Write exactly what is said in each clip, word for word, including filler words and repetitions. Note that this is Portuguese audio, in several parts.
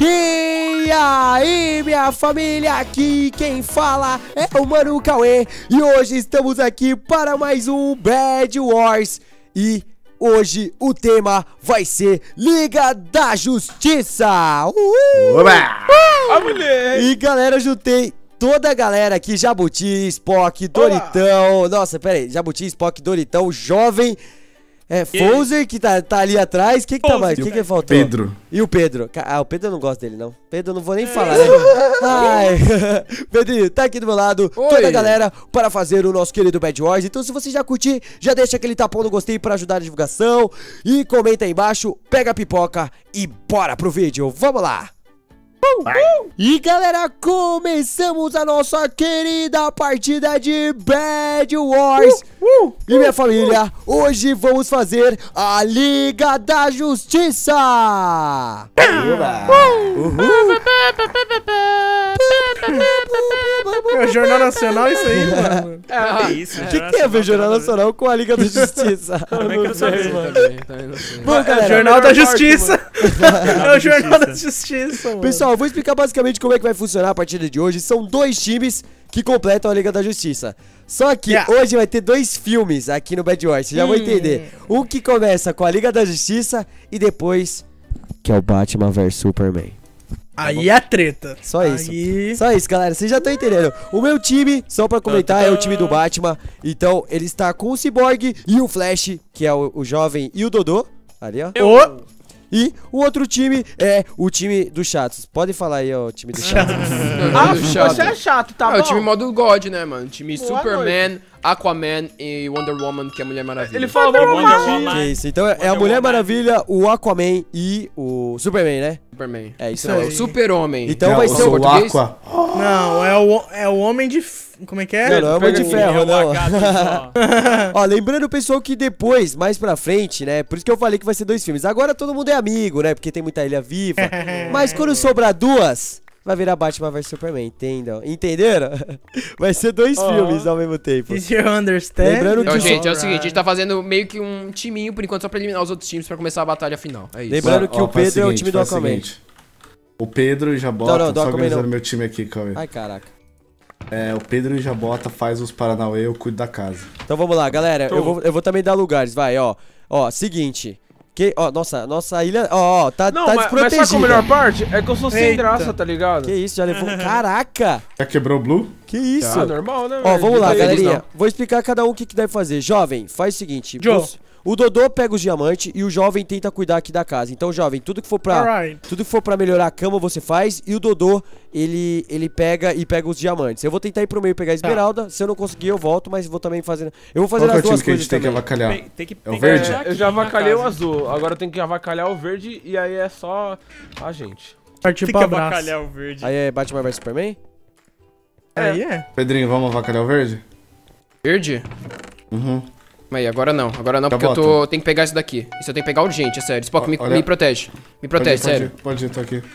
E aí, minha família, aqui quem fala é o Manu Cauê e hoje estamos aqui para mais um Bad Wars. E hoje o tema vai ser Liga da Justiça. Uhul! Oba! Uhul! A mulher! E galera, eu juntei toda a galera aqui, Jabuti, Spock, Doritão. Olá. Nossa, pera aí, Jabuti, Spock, Doritão, Jovem... É, Fozer que tá, tá ali atrás. Quem que tá mais? Quem que faltou? Pedro. E o Pedro? Ah, o Pedro eu não gosto dele, não. Pedro eu não vou nem falar, né? Ai. Pedrinho, tá aqui do meu lado. Oi. Toda a galera para fazer o nosso querido Bad Wars. Então, se você já curtir, já deixa aquele tapão no gostei pra ajudar a divulgação. E comenta aí embaixo, pega a pipoca e bora pro vídeo. Vamos lá! E galera, começamos a nossa querida partida de Bad Wars. uh, uh, uh, E minha família, uh, uh. hoje vamos fazer a Liga da Justiça. É o Jornal Nacional isso aí, mano. É isso, o que, que tem a ver Jornal Nacional com a Liga da Justiça? Também que eu não sei, mano. Bom, galera, é o Jornal da Justiça. É o Jornal da Justiça, mano. Pessoal, eu vou explicar basicamente como é que vai funcionar a partida de hoje. São dois times que completam a Liga da Justiça. Só que yeah. hoje vai ter dois filmes aqui no Bad Wars, vocês já vão entender. Um que começa com a Liga da Justiça e depois que é o Batman versus Superman. Tá Aí bom? a treta. Só Aí... isso. Só isso, galera. Vocês já estão entendendo. O meu time, só pra comentar, é o time do Batman. Então, ele está com o Cyborg e o Flash, que é o, o jovem, e o Dodô. Ali, ó. Eu... E o outro time é o time dos chatos. Pode falar aí, ó, o time dos chatos. Ah, você é chato, tá bom? É o time modo God, né, mano? O time Boa Superman, noite. Aquaman e Wonder Woman, que é a Mulher Maravilha. Ele falou Wonder, Wonder Woman. É isso, então é Wonder a Mulher Woman. Maravilha, o Aquaman e o Superman, né? Superman. É isso, isso aí. É o Super-Homem. Então não, vai ser o Aqua. Não, é o, é o Homem de... Como é que é? Não, não é o Homem de Ferro, é não. Ó, lembrando, pessoal, que depois, mais pra frente, né? Por isso que eu falei que vai ser dois filmes. Agora todo mundo é amigo, né? Porque tem muita ilha viva. Mas quando sobrar duas, vai virar Batman versus Superman, entendam? Entenderam? Vai ser dois oh. filmes ao mesmo tempo. Did you understand? Lembrando então, disso... gente, é o seguinte, a gente tá fazendo meio que um timinho, por enquanto, só pra eliminar os outros times pra começar a batalha final. É isso. Lembrando que oh, o Pedro seguinte, é o time do Aquaman. O Pedro já bota, não, não, só organizando meu time aqui, Cauê. Ai, caraca. É, o Pedro já bota, faz os Paranauê, eu cuido da casa. Então vamos lá, galera, eu vou, eu vou também dar lugares, vai, ó. Ó, seguinte... Que, ó, nossa, nossa ilha, ó, ó, tá, não, tá mas, desprotegida. Mas sabe qual a melhor parte? É que eu sou sem Eita. graça, tá ligado? Que isso, já levou, caraca! Já quebrou o Blue? Que isso? Tá normal, né? Ó, vamos lá, galerinha, vou explicar a cada um o que, que deve fazer. Jovem, faz o seguinte, os, o Dodô pega os diamantes e o Jovem tenta cuidar aqui da casa. Então, Jovem, tudo que for pra, right. tudo que for pra melhorar a cama você faz e o Dodô, ele, ele pega e pega os diamantes. Eu vou tentar ir pro meio pegar a esmeralda, tá. se eu não conseguir eu volto, mas vou também fazendo... Eu vou fazer as duas que coisas a gente tem que avacalhar? Tem, tem que, é o verde? É, eu já avacalhei o azul. Agora tem que avacalhar o verde e aí é só a gente. Partiu pra avacalhar o verde. Aí é Batman versus Superman? É. Aí é. Pedrinho, vamos avacalhar o verde? Verde? Uhum. Aí, agora não. Agora não, tá porque bota. eu tô... tenho que pegar isso daqui. Isso eu tenho que pegar urgente, é sério. Spock, me, me protege. Me protege, pode, sério. Pode ir, pode ir, tô aqui.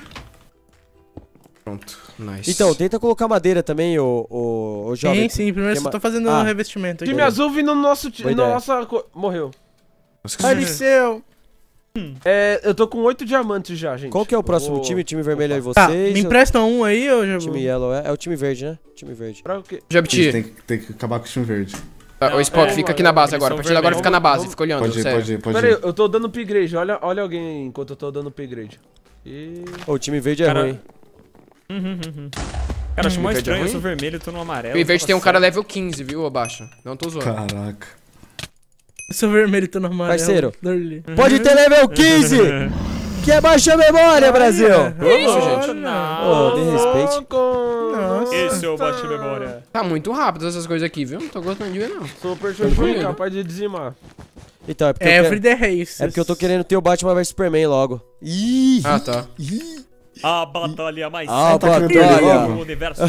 Pronto, nice. Então, tenta colocar madeira também, o, o, o jovem. Sim, sim. Primeiro eu só tô fazendo ah. um revestimento aqui. Time azul vindo no nosso... No nossa... Morreu. Faleceu. Hum. É, eu tô com oito diamantes já, gente. Qual que é o próximo oh. time? Time vermelho aí, vocês? Tá, me empresta um aí, eu já vou. Time yellow, é, é o time verde, né? Time verde. Jabuti. Tem, tem que acabar com o time verde. Ah, o Spock é, fica mano, aqui na base agora. A partir de agora fica na base, vamos, fica olhando. Pode ir, pode ir, pode ir. Pera aí, eu tô dando upgrade. Olha, olha alguém enquanto eu tô dando upgrade. E... Oh, o time verde é cara... ruim. Uhum, uhum. Cara, acho mais estranho. É eu sou vermelho, eu tô no amarelo. O verde tem um cara level quinze, viu? Abaixo. Não tô zoando. Caraca. Eu sou vermelho, tô normal. Parceiro, pode ter level quinze! Que é baixa memória, Brasil! Que isso, gente? Não, oh, de respeito. Nossa. Esse é o baixa memória. Tá muito rápido essas coisas aqui, viu? Não tô gostando de ver, não. Super Shuriken, capaz de dizimar. Então, é porque. Every the race. É porque eu tô querendo ter o Batman versus Superman logo. Ih! Ah, tá. Ih! A batalha mais. Ah, a batalha do universo.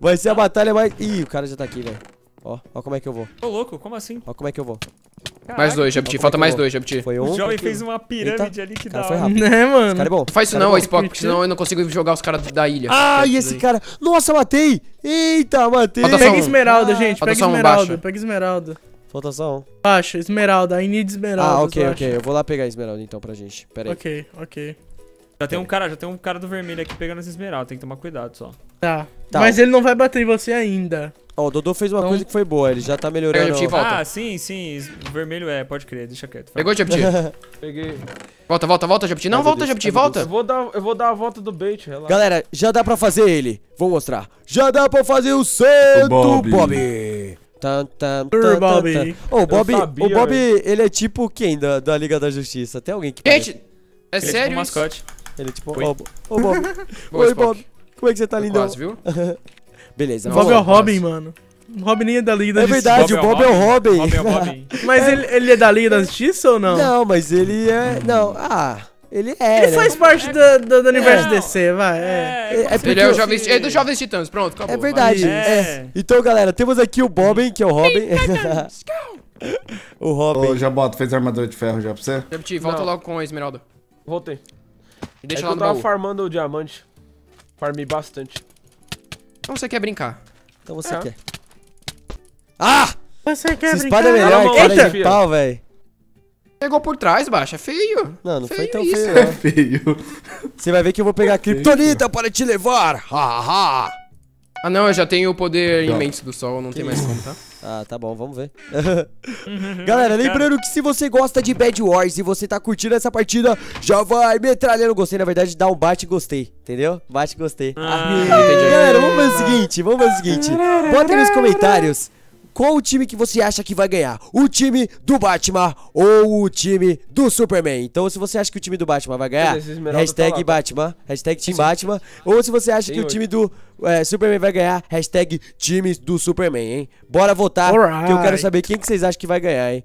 Vai ser a batalha mais. Ih, o cara já tá aqui, velho. Ó, ó como é que eu vou. Ô, louco, como assim? Ó como é que eu vou. Caraca. Mais dois, Jabuti. Falta mais dois, Jabuti. Foi um. O jovem fez uma pirâmide Eita. ali que dá. Foi rápido. Né, mano? Cara é bom. Faz isso cara não, é Spock, porque senão eu não consigo jogar os caras da ilha. Ah, e esse cara. Nossa, matei. Eita, matei. Falta pega um. esmeralda, ah. gente. Falta pega esmeralda. Baixo. Pega esmeralda. Falta só um. Baixa, esmeralda. I need esmeralda. Ah, ok, ok. Eu vou lá pegar a esmeralda então pra gente. Pera aí. Ok, ok. Já tem um cara, já tem um cara do vermelho aqui pegando essa esmeralda, tem que tomar cuidado só. Tá, tá. Mas ele não vai bater em você ainda. Ó, oh, o Dodô fez uma então... coisa que foi boa, ele já tá melhorando. Ah, sim, sim, o vermelho é, pode crer, deixa quieto. Pegou, Jabuti? Peguei. Volta, volta, volta, Jabuti. Não, Ai, volta, Jabuti, volta. Eu vou, dar, eu vou dar a volta do bait, relaxa. Galera, já dá pra fazer ele. Vou mostrar. Já dá pra fazer o santo Bob. Bob. Tan, tan, tan, Bob. Tan, tan. Oh, o Bob, sabia, o Bob ele é tipo quem da, da Liga da Justiça? Tem alguém que... Gente, é ele sério é tipo um mascote. Ele é tipo... Ô, oh, oh, Bob. Boa, oi, Bob. Como é que você tá lindão? Quase, viu? Beleza. O Bob é o Robin, mano. O Robin nem é da Liga da Justiça. É verdade, o Bob é o Robin. Robin é o Robin. Mas ele, ele é da Liga da Justiça ou não? Não, mas ele é... Não, ah... Ele é, Ele faz né? parte é, do, do, do universo não, D C, vai. É, é, é, é Ele é, o jovem, é dos Jovens Titãs, pronto, acabou. É verdade. É. É. Então, galera, temos aqui o Robin, que é o Robin. O Robin. Ô, Jabuti, fez armadura de ferro já pra você? Jabuti, volta não. logo com a esmeralda. Voltei. E deixa é lá no eu tava baú. farmando o diamante. Farmei bastante. Então você quer brincar. Então você é. quer. Ah! Você quer Essa brincar. Espada é melhor, não, cara de pau, velho. Pegou por trás, baixa. Feio. Não, não feio foi tão feio. É feio. Você vai ver que eu vou pegar a criptonita para te levar. Ha, ha. Ah, não. Eu já tenho o poder não. imenso do sol. Não que tem mais como, tá? Ah, tá bom. Vamos ver. Galera, lembrando que se você gosta de Bad Wars e você tá curtindo essa partida, já vai metralhando gostei. Na verdade, dá um bate gostei. Entendeu? Bate gostei. Ah, ah, galera, vamos fazer o seguinte. Vamos fazer o seguinte. Bota nos comentários. Qual o time que você acha que vai ganhar? O time do Batman ou o time do Superman? Então, se você acha que o time do Batman vai ganhar, hashtag tá Batman, hashtag Team Batman. Ou se você acha Tem que hoje. o time do é, Superman vai ganhar, hashtag times do Superman, hein? Bora votar, right. que eu quero saber quem que vocês acham que vai ganhar, hein?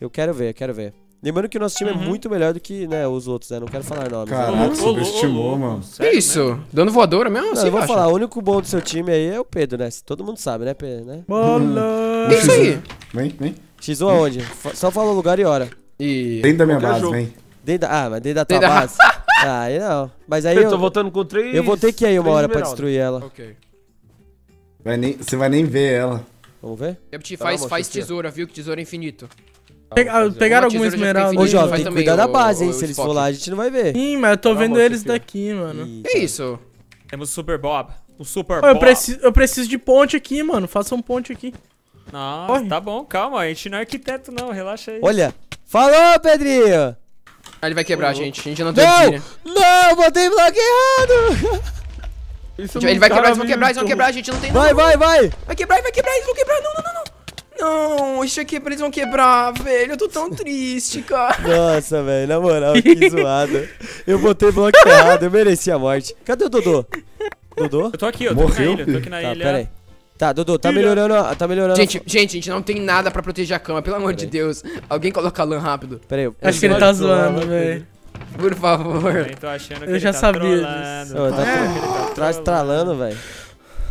Eu quero ver, eu quero ver. Lembrando que o nosso time uhum. é muito melhor do que né, os outros, né? Não quero falar nomes. Caraca, subestimou, mano. Que isso? Dando voadora mesmo? Não, assim, eu vou acha? falar, o único bom do seu time aí é o Pedro, né? Todo mundo sabe, né, Pedro? Né? Bola! Isso aí! Vem, vem. X um aonde? Só fala o lugar e hora. E... Dentro da minha base, jogo. vem. Dentro da... Ah, mas dentro da tua dentro base? Da... ah, aí não. Mas aí eu... Eu tô voltando com três... Eu vou ter que ir aí uma hora esmeralda. pra destruir ela. Ok. Vai nem... Você vai nem ver ela. Vamos ver? Tá, faz, lá, faz tesoura, viu? Que tesoura é infinito. Pegaram Pegar alguma esmeralda. Ô, Jovem, tem que cuidar da base, hein? Se eles for lá, a gente não vai ver. Sim, mas eu tô vendo eles daqui, mano. Que isso? Temos o Super Bob. O Super Bob. Eu preciso de ponte aqui, mano. Faça um ponte aqui. Nossa, tá bom, calma. A gente não é arquiteto, não. Relaxa aí. Olha. Falou, Pedrinho. Ah, ele vai quebrar, gente. A gente não tem dinheiro. Não, botei bloco errado. Ele vai quebrar, eles vão quebrar, eles vão quebrar. A gente não tem nada. Vai, vai, vai. Vai quebrar, vai quebrar, eles vão quebrar. Não, não, não, não. Não, isso aqui eles vão quebrar, velho. Eu tô tão triste, cara. Nossa, velho, na moral, que zoado. Eu botei bloco errado, eu mereci a morte. Cadê o Dodô? Dodô? Eu tô aqui, eu tô aqui na ilha, eu tô aqui na tá, ilha. Pera aí. Tá, Dodô, tá melhorando, tá melhorando. Gente, gente, a gente não tem nada pra proteger a cama, pelo amor de Deus. Alguém coloca a lã rápido. Pera aí. Eu acho que ele tá zoando, velho. Por favor. Eu tô achando que ele tá... Eu já sabia disso. Tá estralando, velho.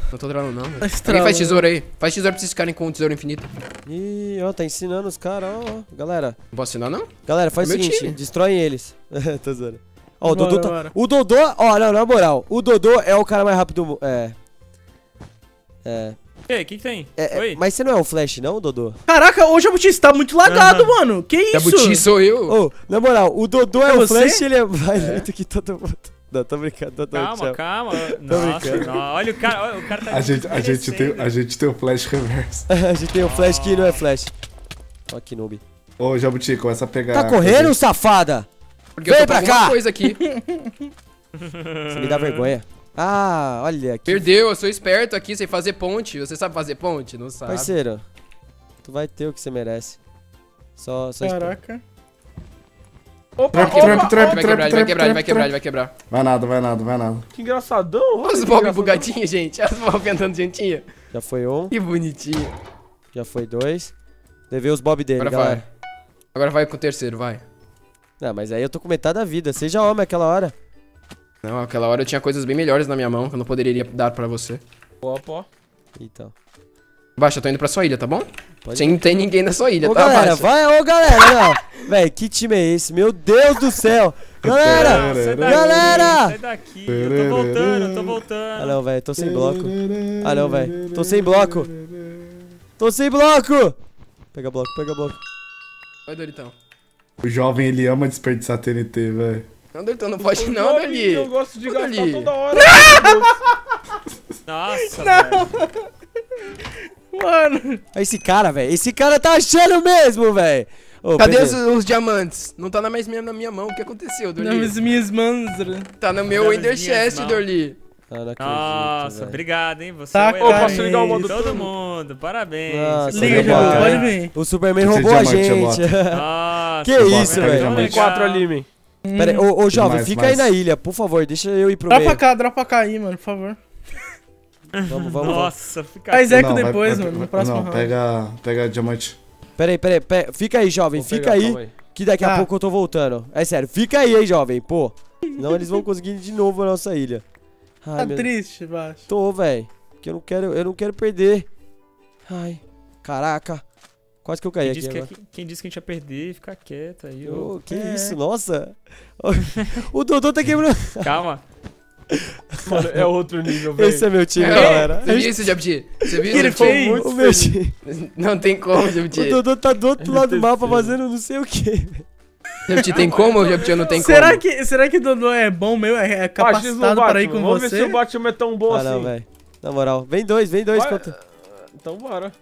Não tô trolando, não. Quem faz tesoura aí? Faz tesoura pra vocês ficarem com o tesouro infinito. Ih, ó, tá ensinando os caras, ó, ó. Galera. Não posso ensinar, não? Galera, faz é o seguinte: destrói eles. Tô zoando. Ó, o bora, Dodô tá. Bora. O Dodô, ó, não, na moral. O Dodô é o cara mais rápido do. É. É. Ei, o que que tem? É, Oi? É, mas você não é o Flash, não, Dodô? Caraca, ô Jabuti, você tá muito lagado, uhum. mano. Que isso? Jabuti sou eu. Ô, oh, na moral, o Dodô é, é o Flash, ele é mais é. lento que todo mundo. Não, tô brincando, tô, tô, calma, tchau. calma. Nossa, não, olha o cara, olha, o cara tá a gente, a gente tem, a gente tem o Flash reverso. A gente tem o Flash que não é Flash. Ó que noob. Ô, Jabuti, começa a pegar... Tá correndo, safada? Porque Vem eu tô pra cá! Coisa aqui. Você me dá vergonha. Ah, olha aqui. Perdeu, eu sou esperto aqui, sei fazer ponte. Você sabe fazer ponte? Não sabe. Parceiro, tu vai ter o que você merece. Só, só Caraca. Esperto. Opa, opa, opa, opa. Vai quebrar, ele vai quebrar, ele vai quebrar, ele vai quebrar. Vai nada, vai nada, vai nada. Que engraçadão. Olha os Bob bugadinhos, gente. Olha os Bob andando juntinho. Já foi um. Que bonitinho. Já foi dois. Levei os Bob dele, Agora galera. Vai. Agora vai com o terceiro, vai. Não, mas aí eu tô com metade da vida. Seja homem aquela hora. Não, aquela hora eu tinha coisas bem melhores na minha mão que eu não poderia dar pra você. Pô, pô. Então. Baixa, eu tô indo pra sua ilha, tá bom? Pode. Você não tem ninguém na sua ilha, ô, tá? Galera, baixa. vai, ô galera, não. Véi, que time é esse? Meu Deus do céu! Galera! Sai daqui, galera! Sai daqui, eu tô voltando, eu tô voltando. Ah não, velho, tô sem bloco. Ah não, velho, tô sem bloco. Tô sem bloco! Pega bloco, pega bloco. Vai, Doritão. O jovem, ele ama desperdiçar T N T, velho. Não, Doritão, não pode não, Dali. Eu gosto de gastar toda hora. Nossa, velho. Mano. Esse cara, velho. Esse cara tá achando mesmo, velho. Oh, cadê os, os diamantes? Não tá na, mais, na minha mão. O que aconteceu, Dorli? Nas minhas mãos. Tá no meu Ender Chest, Dorli. Cara, nossa, acredito, obrigado, hein? Você tá, é um posso ligar o modo todo mundo, parabéns. Nossa, liga, Jabu, pode vir. O Superman esse roubou diamante, a gente. Nossa, que isso, velho. Tem quatro ali, man. Hum. Pera aí, ô, ô jovem, mais, fica mais aí na ilha, por favor. Deixa eu ir pro meio. Dropa cá, dropa cá aí, mano, por favor. Vamos, vamos. Nossa, fica aí. Faz eco depois, vai, mano, no próximo round. Pega, pega diamante. Pera aí, pera aí, pera aí. Fica aí, jovem, vou fica pegar, aí. Que daqui a pouco eu tô voltando. É sério, fica aí, hein, jovem, pô. Senão eles vão conseguir de novo a nossa ilha. Ai, tá triste, baixo. Tô, velho. Que eu não quero, eu não quero perder. Ai, caraca. Quase que eu caí quem aqui. Disse que, quem disse que a gente ia perder, fica quieto aí. Oh, eu... Que é isso, nossa. O Dodô tá quebrando. Calma. Mano, é outro nível, velho. Esse é meu time, é, galera. Você viu isso, Jabuti? Você viu isso? O meu time. Não tem como, Jabuti. O Dodô tá do outro lado do mapa fazendo não sei o que. Jabuti, tem como ou Jabuti não tem será como? Que, será que o Dodô é bom mesmo? É capacitado Batman, pra ir com vamos você? Vamos ver se o Batman é tão bom ah, assim. Não, velho. Na moral, vem dois, vem dois. Vai... Contra... Então bora.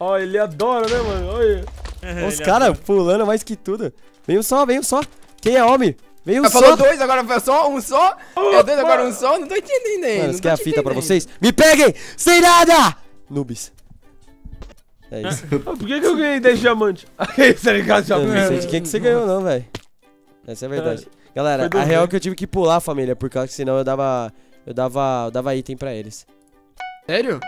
Ó, oh, ele adora, né, mano? Olha é, os caras pulando mais que tudo. Vem um só, vem um só. Quem é homem? Veio um falou só. Dois, agora foi só, um só. Oh, é dois, agora um só. Não tô entendendo ainda. Mano, isso que é a fita pra vocês? Me peguem! Sem nada! Noobs. É isso. Por que, que eu ganhei dez diamantes? Tá ligado, diamante? Não sei de quem que você ganhou, não, velho. Essa é a verdade. Galera, a real é que eu tive que pular, família, por causa que senão eu dava. Eu dava. Eu dava item pra eles. Sério?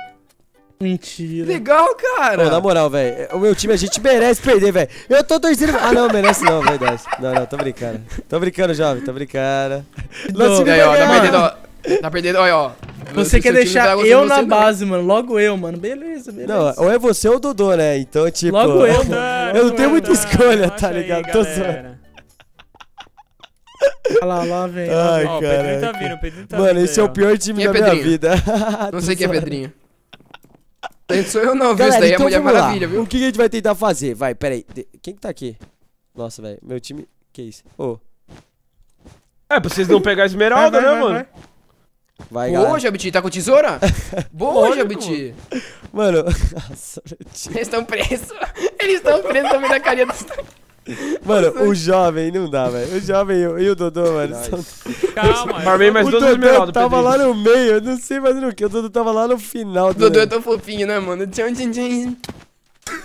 Mentira. Legal, cara. Pô, na moral, velho, o meu time a gente merece perder, velho. Eu tô torcendo... Ah, não, merece não, verdade. Não, não, tô brincando. Tô brincando, jovem, tô brincando. Nossa, aí, ó, tá perdendo, ó. Tá perdendo, olha, ó. Você quer deixar eu na base, mano. Logo eu, mano. Beleza, beleza. Não, ou é você ou o Dodô, né? Então, tipo... Logo eu, mano. Eu não tenho muita escolha, tá ligado? Tô zoando. Olha lá, lá, velho. Ai, cara. O Pedrinho tá vindo, o Pedrinho tá vindo. Mano, esse é o pior time da minha vida. Não sei quem é Pedrinho. Sou eu não, viu? Galera, isso daí então é Mulher Maravilha, viu? O que a gente vai tentar fazer? Vai, peraí. De... Quem que tá aqui? Nossa, velho. Meu time... Que isso? Ô. Oh. É, pra vocês não pegar a esmeralda, vai, vai, né, vai, mano? Vai, vai. Boa, Jabuti. Tá com tesoura? Boa, Jabuti. Mano... Nossa, meu time. Eles estão presos. Eles estão presos também na carinha dos... Mano, nossa, o jovem não dá, velho. O jovem e o Dodô, mano. São... Calma, Marvei mais duas esmeraldas. Tava Pedrinho lá no meio, eu não sei fazendo o que. O Dodô tava lá no final. O Dodô é tão fofinho, né, mano? Tchau, tchau, tchau.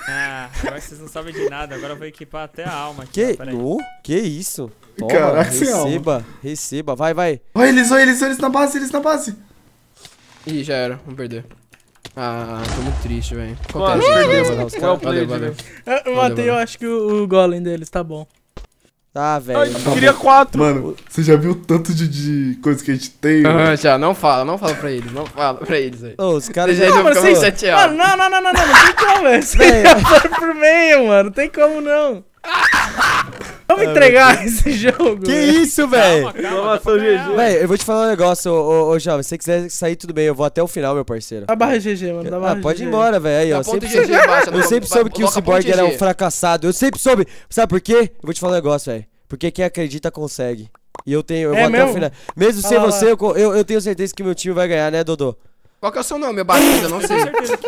Ah, agora vocês não sabem de nada. Agora eu vou equipar até a alma aqui. Que, tá, oh, que isso? Toma, caraca, receba, alma, receba. Vai, vai. Olha eles, olha eles, eles na base, eles na base. Ih, já era, vamos perder. Ah, tô muito triste, velho. Qual que é? Eu matei, eu acho que o, o golem deles tá bom. Tá, velho. Eu queria quatro. Mano, você já viu o tanto de, de coisa que a gente tem? Ah, já, não fala, não fala pra eles, não fala pra eles aí. Ô, os caras já estão sem sete horas. Não, não, não, não, não, não tem como, velho. Você já foi pro meio, mano, não tem como não. Vamos entregar esse jogo. Que isso, velho. Velho, eu vou te falar um negócio, ô, ô, ô jovem. Se você quiser sair, tudo bem. Eu vou até o final, meu parceiro. A barra G G, mano. Da barra ah, G G. Pode ir embora, velho. Aí, ó. Sempre... G G, baixa, eu sempre soube que o Cyborg era um fracassado. Eu sempre soube. Sabe por quê? Eu vou te falar um negócio, velho. Porque quem acredita consegue. E eu tenho. Eu é vou mesmo? Até o final. Mesmo ah, sem lá, você, eu, eu, eu tenho certeza que meu time vai ganhar, né, Dodô? Qual que é o seu nome? Eu bati, eu não sei.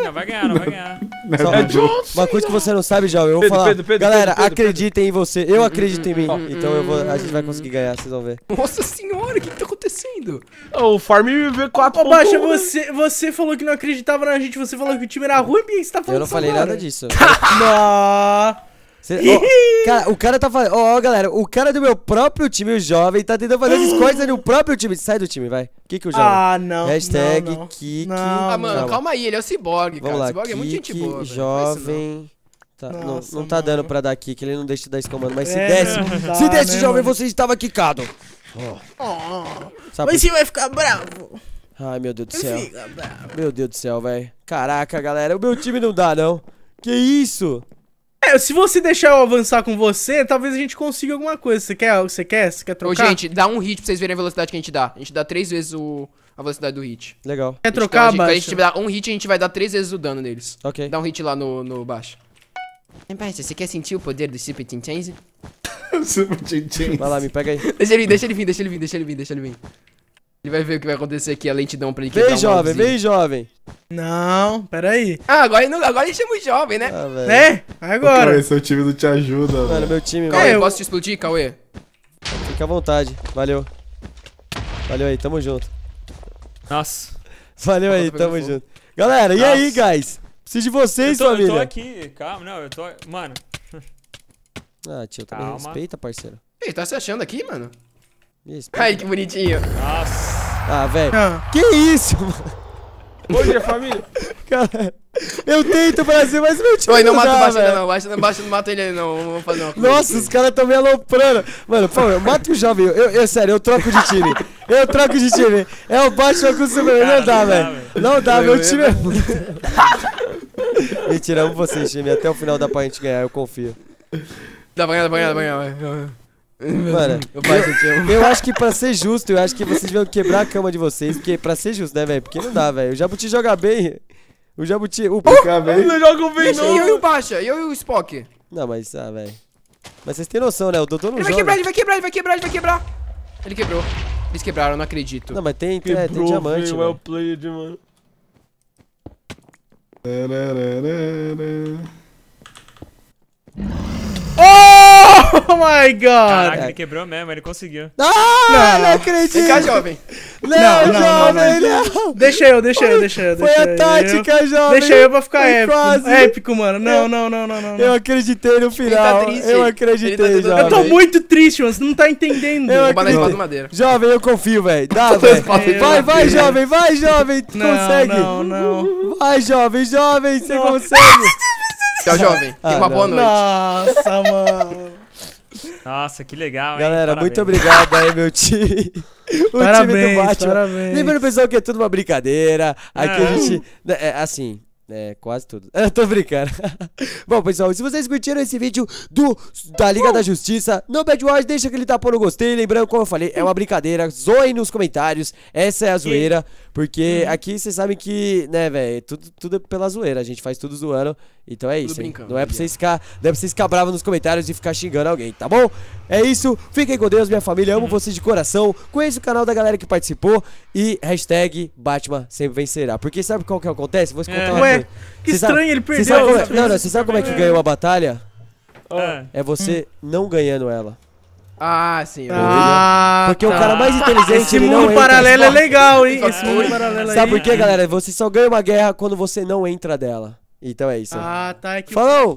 Não, vai ganhar, não vai ganhar. Só, é uma coisa que você não sabe, Jovem, eu vou falar. Pedro, Pedro, galera, Pedro, Pedro, acreditem Pedro. Em você. Eu acredito em mim. Hum, então eu vou, a gente vai conseguir ganhar, vocês vão ver. Nossa senhora, o que, que tá acontecendo? Oh, o Farm V quatro. Ô, Baixa, você, você falou que não acreditava na gente. Você falou que o time era ruim e você tá falando. Eu não falei nada disso. Não. Cê, oh, cara, o cara tá fazendo. Ó, oh, galera, o cara do meu próprio time, o jovem, tá tentando fazer essas coisas no próprio time. Sai do time, vai. Kiko, o jovem. Ah, não. Hashtag não, não. Kiko. Não, ah, mano, calma. calma aí, ele é o Cyborg, cara. O Cyborg é muito gente boa. Jovem. Tá, nossa, não, não tá dando pra dar kick, ele não deixa de dar esse comando, mas se é, desse. Tá, se desse, né, jovem, mano, você estava quicado. Oh. Oh. Mas você vai ficar bravo. Ai, meu Deus do céu. Meu Deus do céu, velho. Caraca, galera, o meu time não dá, não. Que isso? É, se você deixar eu avançar com você, talvez a gente consiga alguma coisa. Você quer? Você quer? Você quer trocar? Ô, gente, dá um hit pra vocês verem a velocidade que a gente dá. A gente dá três vezes o... a velocidade do hit. Legal. Quer trocar, Baixa? A gente dá um hit, a gente vai dar três vezes o dano neles. Ok. Dá um hit lá no, no Baixa. Baixa, você quer sentir o poder do Super Tintin? Super Tintins. Vai lá, me pega aí. Deixa ele vir, deixa ele vir, deixa ele vir, deixa ele vir, deixa ele vir. Ele vai ver o que vai acontecer aqui, a lentidão pra ele quebrar. Vem, jovem, vem, jovem. Não, peraí. Ah, agora, não, agora ele chama o jovem, né? Ah, né? Agora. Ô, Cauê, seu time não te ajuda, mano. Mano, meu time... Cauê, eu... posso te explodir, Cauê? Fica à vontade, valeu. Valeu aí, tamo junto. Nossa. Valeu aí, tamo junto. Galera, e aí, guys? Preciso de vocês, família. Eu tô aqui, calma, não, eu tô... Mano... Ah, tio, também respeita, parceiro. Ele tá se achando aqui, mano? Ai, que bonitinho. Nossa. Ah, velho. Ah. Que isso, mano? Bom dia, família. Cara, eu tento, Brasil, mas meu time. Oi, não, não mata o baixo ainda, não. Baixa, baixa, não mata ele ainda, não. Vamos fazer uma coisa. Nossa, os caras tão me aloprando. Mano, pô, eu mato o jovem. Eu, eu, eu, sério, eu troco de time. Eu troco de time. É o baixo com o Superman. Não dá, velho. Não dá, meu time é muito. Mentira, amo vocês, time. Até o final dá pra gente ganhar, eu confio. Dá pra ganhar, dá pra ganhar, dá pra ganhar. Mano, eu, eu acho que pra ser justo, eu acho que vocês vão quebrar a cama de vocês, porque pra ser justo, né, velho? Porque não dá, velho. O Jabuti joga bem. O Jabuti. O Pika bem. Não joga bem, não. E eu e o Baixa, e eu e o Spock. Não, mas, ah, velho. Mas vocês têm noção, né? O Dodô não joga. Ele vai quebrar, ele vai quebrar, ele vai quebrar, ele vai quebrar. Ele quebrou. Eles quebraram, não acredito. Não, mas tem, tem, quebrou, tem diamante. Well played, mano. Oh my god! Caraca, ele quebrou mesmo, ele conseguiu. Ah, não, não acredito! Vem cá, jovem. Não, não, não, jovem, não, não, não. Deixa eu, deixa eu, deixa eu. Foi a tática, jovem. Deixa eu pra ficar foi épico. Quase. Épico, mano. Não, não, não, não, não. Eu acreditei no final. Tá eu acreditei, tá jovem. Eu tô muito triste, mano. Você não tá entendendo. Eu acreditei. Jovem, eu confio, velho. Dá, velho. Vai, vai, jovem, vai, jovem. Tu não, consegue. Não, não. Vai, jovem, jovem, você consegue. Tchau, jovem. Ah, Tenha uma não. boa noite. Nossa, mano. Nossa, que legal, hein? Galera, parabéns. Muito obrigado aí, meu time. O parabéns, time do Batman. Parabéns. Lembrando, pessoal, que é tudo uma brincadeira. Aqui é. a gente... É, assim... É, quase tudo. Eu tô brincando. Bom, pessoal, se vocês curtiram esse vídeo do, da Liga da Justiça, no Bad Wars, deixa aquele tapão no gostei. Lembrando, como eu falei, é uma brincadeira. Zoem nos comentários. Essa é a zoeira. Porque aqui vocês sabem que, né, velho, tudo, tudo é pela zoeira. A gente faz tudo zoando. Então é isso. Não é pra vocês ficar, não é pra vocês ficar bravos nos comentários e ficar xingando alguém, tá bom? É isso. Fiquem com Deus, minha família. Amo vocês de coração. Conheça o canal da galera que participou. E hashtag Batman sempre vencerá. Porque sabe qual que acontece? Vou te contar uma coisa. Que cê estranho, sabe, ele perdeu. Sabe como, não, não, você sabe como é que ganhou uma batalha? É, é você hum. não ganhando ela. Ah, sim. Ah, porque tá. o cara mais inteligente... Esse ele mundo não paralelo entra. É legal, hein? Esse é. mundo paralelo Sabe aí, por quê, galera? Você só ganha uma guerra quando você não entra dela. Então é isso. Ah, tá. É que... Falou!